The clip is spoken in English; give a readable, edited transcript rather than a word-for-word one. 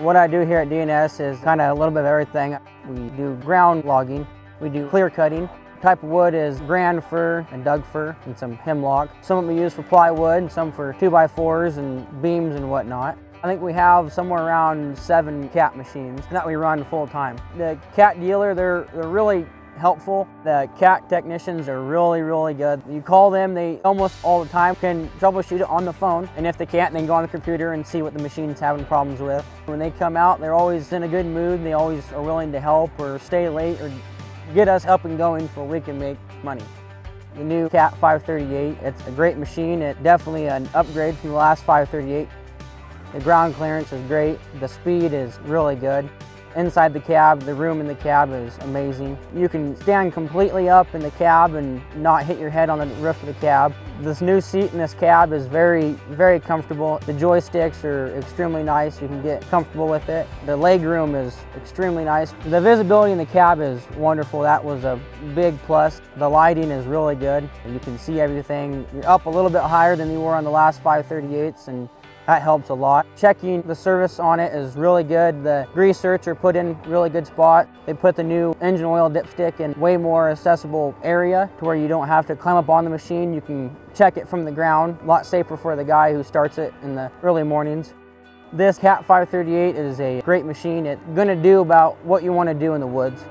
What I do here at D&S is kind of a little bit of everything. We do ground logging, we do clear cutting. Type of wood is grand fir and dug fir and some hemlock. Some we use for plywood and some for 2x4s and beams and whatnot. I think we have somewhere around 7 CAT machines that we run full time. The CAT dealer, they're really helpful. The CAT technicians are really good. You call them, they almost all the time can troubleshoot it on the phone, and if they can't, they can go on the computer and see what the machine's having problems with. When they come out, they're always in a good mood. They always are willing to help or stay late or get us up and going so we can make money. The new CAT 538, it's a great machine. It's definitely an upgrade from the last 538. The ground clearance is great. The speed is really good. Inside the cab, the room in the cab is amazing. You can stand completely up in the cab and not hit your head on the roof of the cab. This new seat in this cab is very comfortable. The joysticks are extremely nice. You can get comfortable with it. The leg room is extremely nice. The visibility in the cab is wonderful. That was a big plus. The lighting is really good. You can see everything. You're up a little bit higher than you were on the last 538s, and that helps a lot. Checking the service on it is really good. The grease certs are put in really good spot. They put the new engine oil dipstick in way more accessible area to where you don't have to climb up on the machine. You can check it from the ground. A lot safer for the guy who starts it in the early mornings. This CAT 538 is a great machine. It's gonna do about what you wanna do in the woods.